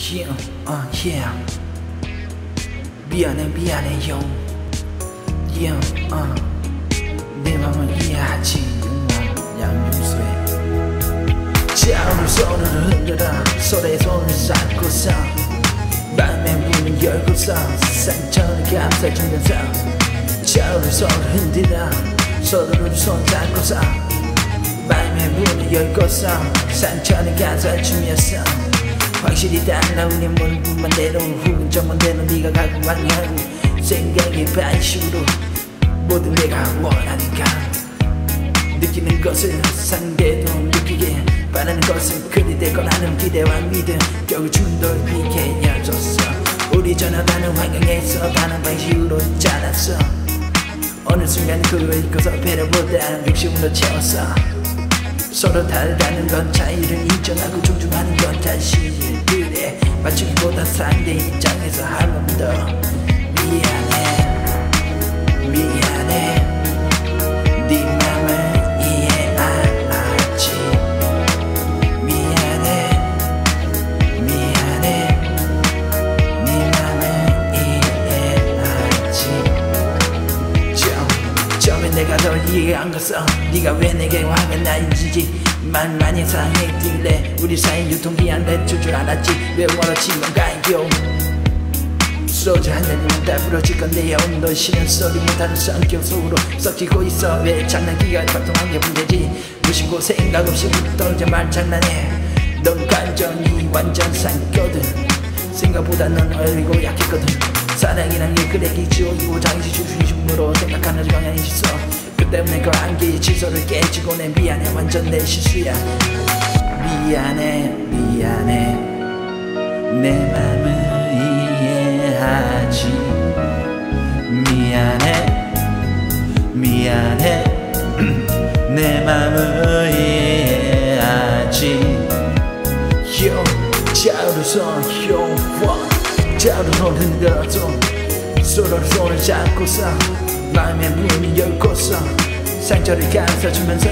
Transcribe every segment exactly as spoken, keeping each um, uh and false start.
Yeah, uh, yeah. 미안해 미안해 형. Yeah, uh. 내 맘을 이해하지. 육만 양념소에 자 오늘 손을 흔들어 서로의 손을 잡고서 맘의 문을 열고서 상처를 감싸 주면서 자 오늘 손을 흔들어 서로를 손 잡고서 맘의 문을 열고서 상처를 감싸 주면서 확실히 달라오네 모든 분만 내려온 훅은 정반대로 네가 가고 왔냐고 생각의 반식으로 모든 내가 원하니까 느끼는 것을 상대도 느끼게 바라는 것은 그리 되건 하는 기대와 믿음 결국 춤도 비게 이어졌어. 우리 전혀 다른 환경에서 다른 방식으로 자랐어. 어느 순간 그걸 읽어서 배려보다 욕심으로 채웠어. 서로 다르다는 건 차이를 인정하고 존중하는 건 자신들의 맞추기보다 상대 입장에서 한 번 더 미안해 미안해 네 맘을 이해하지 미안해 미안해 네 맘을 이해하지 처음, 처음엔 내가 널 이해가 안 갔어. 네가 왜 내게 화가 나인지 말 많이 상했길래 우리 사이 유통기한 맺힐 줄 알았지. 왜 멀어지면 가요 소주 한 잔이면 다 부러질 건데요. 너 싫은 소리 못하는 성격 속으로 썩히고 있어. 왜 장난기가 발동한 게 문제지. 무심코 생각 없이 묻던져 말장난해. 넌 완전히 완전 상거든. 생각보다 넌 어리고 약했거든. 사랑이란 게 그래기지요. 이고 장식 중심으로 생각하는 경향이 있어. 때문에 그 한계의 질서를 깨지고 내 미안해 완전 내 실수야. 미안해 미안해 내 맘을 이해하지 미안해 미안해 내 맘을 이해하지. Yo 자우르선 yo 자우르선 흔들어서 서로 손을 잡고서 마음의 문이 열고서 상처를 감싸주면서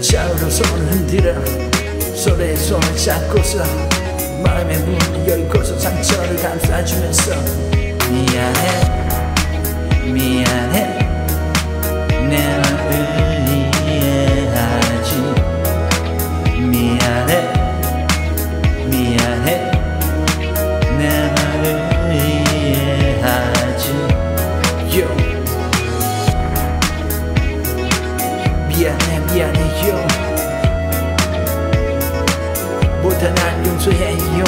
좌우로 손을 흔들어 서로의 손을 잡고서 마음의 문이 열고서 상처를 감싸주면서 미안해 미안해 내 맘을 이해하지 미안해 미안해 내 맘을 이해하지. Yo 미안해 미안해요 못한 날 용서해요.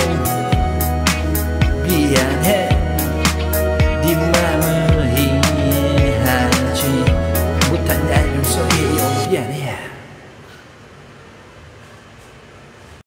미안해 네 맘을 이해하지 못한 날 용서해요. 미안해.